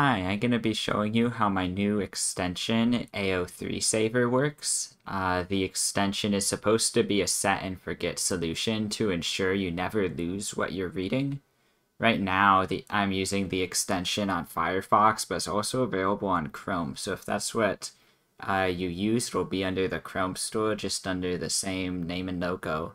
Hi, I'm going to be showing you how my new extension, AO3 Saver, works. The extension is supposed to be a set and forget solution to ensure you never lose what you're reading. Right now, I'm using the extension on Firefox, but it's also available on Chrome. So if that's what you use, it'll be under the Chrome store, just under the same name and logo.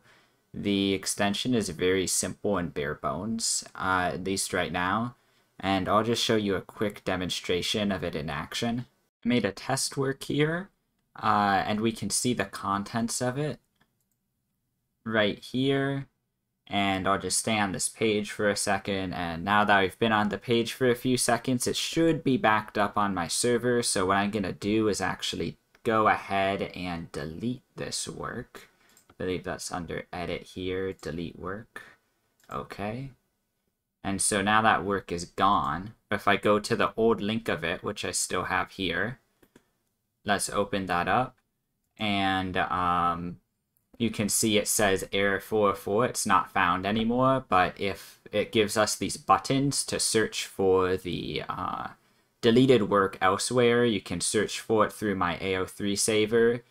The extension is very simple and bare bones, at least right now. And I'll just show you a quick demonstration of it in action. I made a test work here, and we can see the contents of it right here. And I'll just stay on this page for a second, and now that I've been on the page for a few seconds, it should be backed up on my server. So what I'm going to do is actually go ahead and delete this work. I believe that's under edit here, delete work. Okay. And so now that work is gone. If I go to the old link of it, which I still have here, let's open that up. And you can see it says error 404, it's not found anymore. But if it gives us these buttons to search for the deleted work elsewhere, you can search for it through my AO3 Saver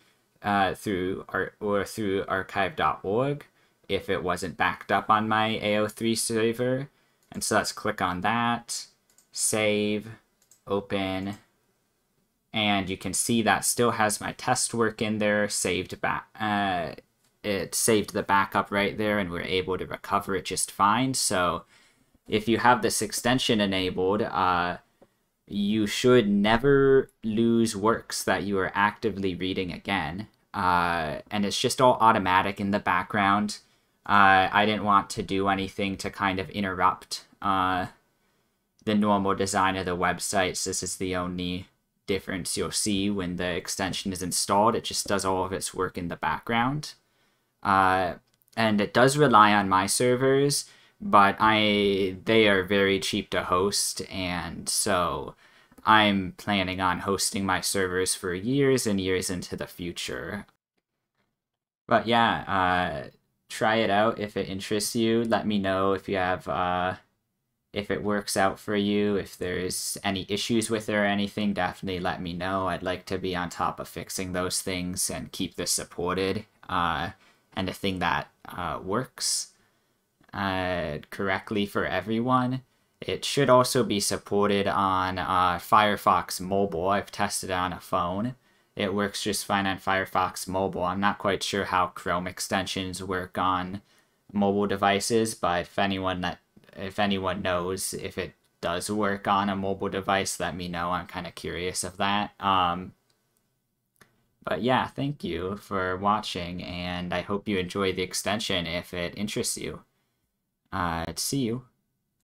or through archive.org if it wasn't backed up on my AO3 Saver. And so let's click on that, save, open, and you can see that still has my test work in there, saved back. It saved the backup right there, and we're able to recover it just fine. So if you have this extension enabled, you should never lose works that you are actively reading again. And it's just all automatic in the background. I didn't want to do anything to kind of interrupt the normal design of the website. So this is the only difference you'll see when the extension is installed. It just does all of its work in the background. And it does rely on my servers, but they are very cheap to host. And so I'm planning on hosting my servers for years and years into the future. But yeah, try it out if it interests you. Let me know if you have if it works out for you. If there's any issues with it or anything, definitely let me know. I'd like to be on top of fixing those things and keep this supported and a thing that works correctly for everyone. It should also be supported on Firefox mobile. I've tested it on a phone. It works just fine on Firefox mobile. I'm not quite sure how Chrome extensions work on mobile devices, but if anyone knows if it does work on a mobile device, let me know. I'm kind of curious of that. But yeah, thank you for watching, and I hope you enjoy the extension if it interests you. See you.